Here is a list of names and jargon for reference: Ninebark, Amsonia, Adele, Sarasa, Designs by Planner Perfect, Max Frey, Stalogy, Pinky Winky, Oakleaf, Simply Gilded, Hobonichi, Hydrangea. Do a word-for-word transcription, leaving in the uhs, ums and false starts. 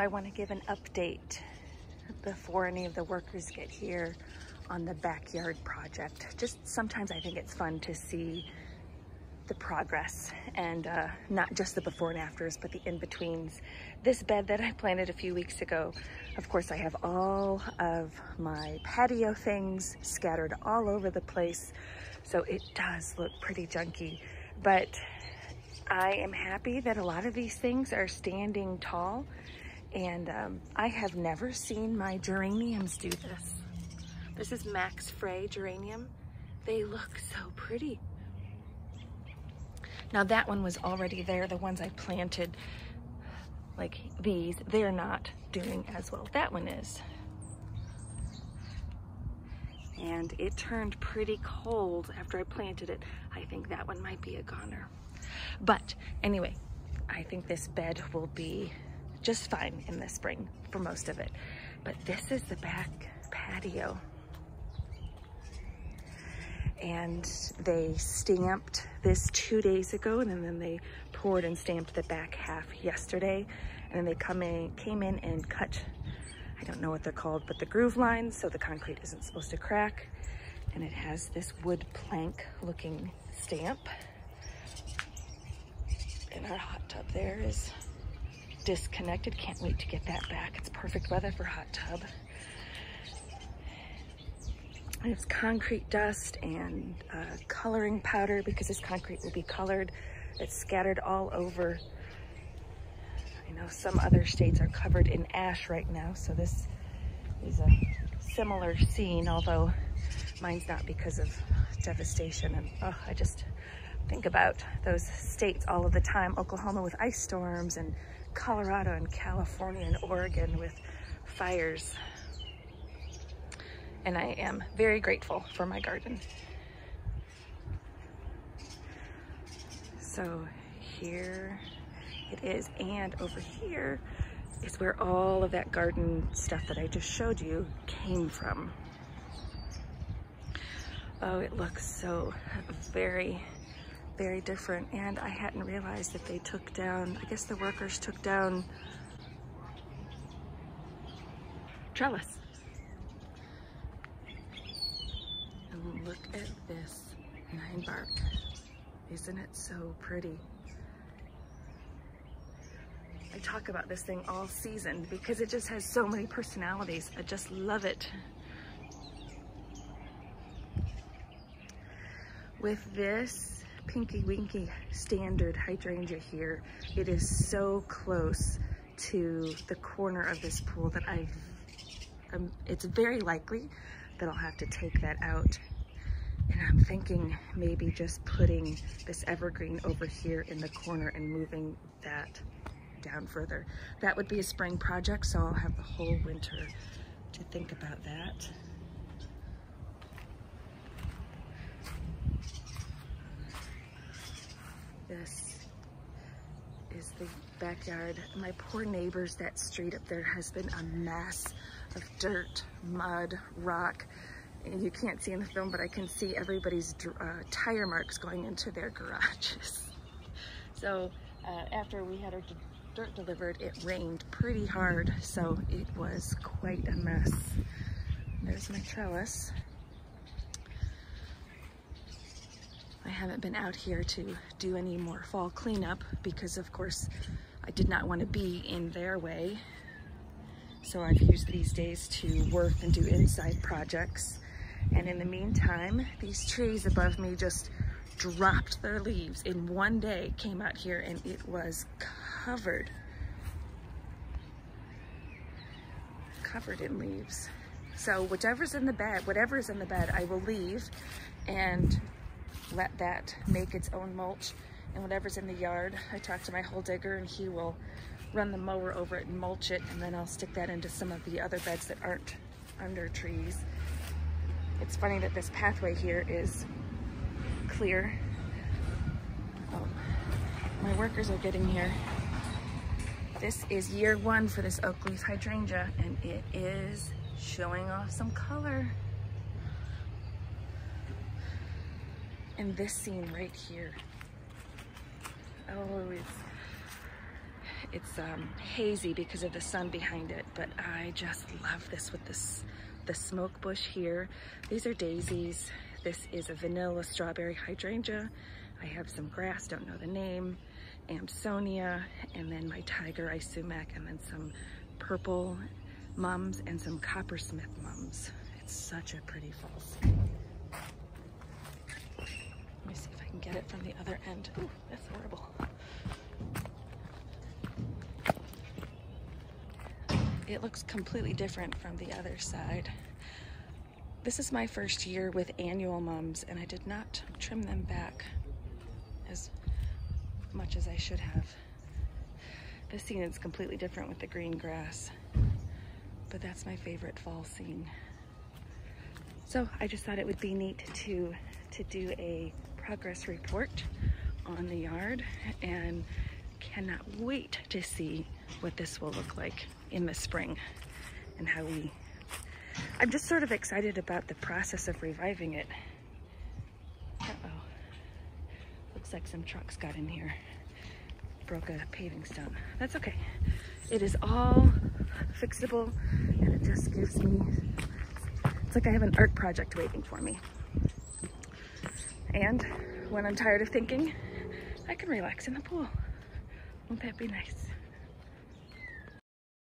So I want to give an update before any of the workers get here on the backyard project. Just sometimes I think it's fun to see the progress and uh, not just the before and afters, but the in-betweens. This bed that I planted a few weeks ago, of course I have all of my patio things scattered all over the place, so it does look pretty junky, but I am happy that a lot of these things are standing tall, and um, I have never seen my geraniums do this. This is Max Frey geranium. They look so pretty. Now that one was already there. The ones I planted, like these, they're not doing as well. That one is. And it turned pretty cold after I planted it. I think that one might be a goner. But anyway, I think this bed will be just fine in the spring for most of it. But this is the back patio. And they stamped this two days ago, and then they poured and stamped the back half yesterday. And then they come in, came in and cut, I don't know what they're called, but the groove lines, so the concrete isn't supposed to crack. And it has this wood plank looking stamp. And our hot tub there is disconnected. Can't wait to get that back. It's perfect weather for hot tub. And it's concrete dust and uh, coloring powder, because this concrete will be colored. It's scattered all over. I know some other states are covered in ash right now, so this is a similar scene, although mine's not because of devastation. And oh, I just think about those states all of the time. Oklahoma with ice storms, and Colorado and California and Oregon with fires. And I am very grateful for my garden. So here it is, and over here is where all of that garden stuff that I just showed you came from. Oh, it looks so very, very different. And I hadn't realized that they took down, I guess the workers took down trellis. Look at this Ninebark. Isn't it so pretty? I talk about this thing all season because it just has so many personalities. I just love it. With this Pinky Winky standard hydrangea here, it is so close to the corner of this pool that I've, um, it's very likely that I'll have to take that out. And I'm thinking maybe just putting this evergreen over here in the corner and moving that down further. That would be a spring project, so I'll have the whole winter to think about that. This is the backyard. My poor neighbors, that street up there has been a mess of dirt, mud, rock. And you can't see in the film, but I can see everybody's uh, tire marks going into their garages. So uh, after we had our d dirt delivered, it rained pretty hard, so it was quite a mess. There's my trellis. I haven't been out here to do any more fall cleanup because, of course, I did not want to be in their way. So I've used these days to work and do inside projects. And in the meantime, these trees above me just dropped their leaves in one day, came out here, and it was covered, covered in leaves. So whichever's in the bed, whatever's in the bed, I will leave and let that make its own mulch. And whatever's in the yard, I talked to my hole digger and he will run the mower over it and mulch it, and then I'll stick that into some of the other beds that aren't under trees. It's funny that this pathway here is clear. Oh, my workers are getting here. This is year one for this Oakleaf hydrangea, and it is showing off some color. And this scene right here. Oh, it's It's um, hazy because of the sun behind it, but I just love this with this the smoke bush here. These are daisies. This is a vanilla strawberry hydrangea. I have some grass, don't know the name, Amsonia, and then my tiger eye sumac, and then some purple mums and some coppersmith mums. It's such a pretty fall scene. Let me see if I can get it from the other end. Ooh, that's horrible. It looks completely different from the other side. This is my first year with annual mums, and I did not trim them back as much as I should have. This scene is completely different with the green grass, but that's my favorite fall scene. So I just thought it would be neat to, to do a progress report on the yard, and cannot wait to see what this will look like in the spring and how we, I'm just sort of excited about the process of reviving it. Uh-oh, looks like some trucks got in here, broke a paving stone. That's okay. It is all fixable, and it just gives me, it's like I have an art project waiting for me. And when I'm tired of thinking, I can relax in the pool. Won't that be nice?